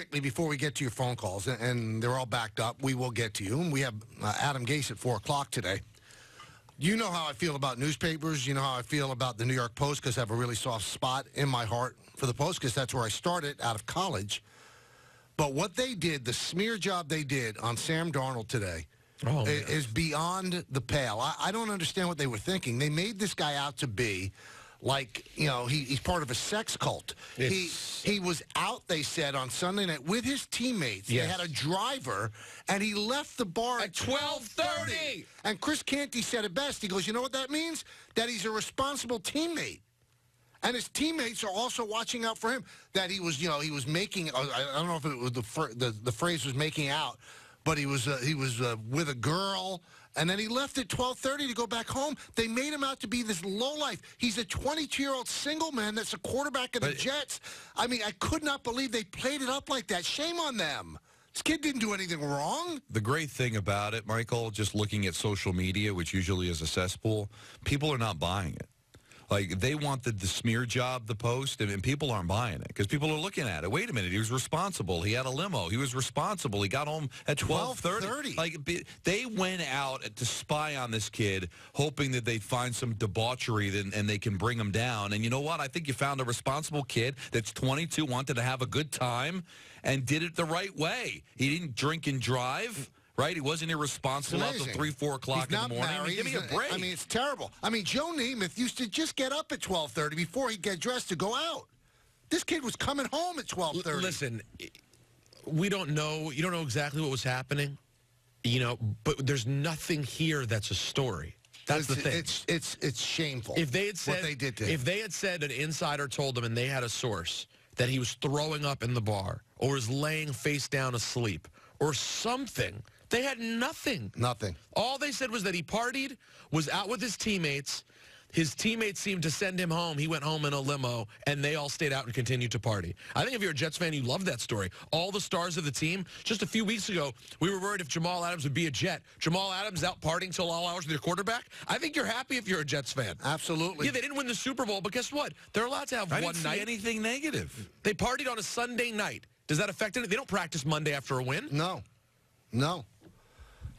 Quickly, before we get to your phone calls, and they're all backed up, we will get to you. And we have Adam Gase at 4 o'clock today. You know how I feel about newspapers. You know how I feel about the New York Post, because I have a really soft spot in my heart for the Post, because that's where I started out of college. But what they did, the smear job they did on Sam Darnold today, is beyond the pale. I don't understand what they were thinking. They made this guy out to be... like, you know, he's part of a sex cult. He was out, they said, on Sunday night with his teammates. Yes. They had a driver, and he left the bar at 12:30. And Chris Canty said it best. He goes, you know what that means? That he's a responsible teammate. And his teammates are also watching out for him. That he was, you know, he was making, I don't know if it was the phrase was making out, but he was with a girl, and then he left at 12:30 to go back home. They made him out to be this lowlife. He's a 22-year-old single man that's a quarterback of the Jets. I mean, I could not believe they played it up like that. Shame on them. This kid didn't do anything wrong. The great thing about it, Michael, just looking at social media, which usually is a cesspool, people are not buying it. Like, they wanted the smear job, the Post, and people aren't buying it because people are looking at it. Wait a minute, he was responsible. He had a limo. He was responsible. He got home at 12:30. Like, they went out to spy on this kid, hoping that they'd find some debauchery and they can bring him down. And you know what? I think you found a responsible kid that's 22, wanted to have a good time, and did it the right way. He didn't drink and drive. Right? He wasn't irresponsible until 3, 4 o'clock in the morning. I mean, give me a break. I mean, it's terrible. I mean, Joe Namath used to just get up at 12:30 before he'd get dressed to go out. This kid was coming home at 12:30. Listen, we don't know. You don't know exactly what was happening, you know, but there's nothing here that's a story. That's the thing. It's shameful. If they had said, what they did to him. If they had said an insider told them and they had a source that he was throwing up in the bar or was laying face down asleep or something... They had nothing. Nothing. All they said was that he partied, was out with his teammates. His teammates seemed to send him home. He went home in a limo, and they all stayed out and continued to party. I think if you're a Jets fan, you love that story. All the stars of the team. Just a few weeks ago, we were worried if Jamal Adams would be a Jet. Jamal Adams out partying till all hours with your quarterback. I think you're happy if you're a Jets fan. Absolutely. Yeah, they didn't win the Super Bowl, but guess what? They're allowed to have one night. I didn't see anything negative. They partied on a Sunday night. Does that affect it? They don't practice Monday after a win. No. No.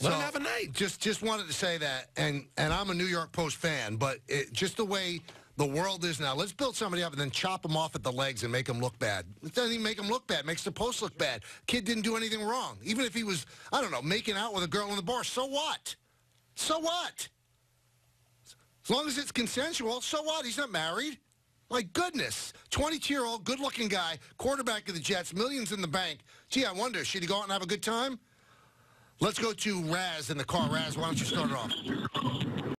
Let him have a night. Just wanted to say that, and I'm a New York Post fan, but just the way the world is now, let's build somebody up and then chop them off at the legs and make them look bad. It doesn't even make them look bad. It makes the Post look bad. Kid didn't do anything wrong. Even if he was, I don't know, making out with a girl in the bar, so what? So what? As long as it's consensual, so what? He's not married. My goodness, 22-year-old, good-looking guy, quarterback of the Jets, millions in the bank. Gee, I wonder, should he go out and have a good time? Let's go to Raz in the car. Raz, why don't you start it off?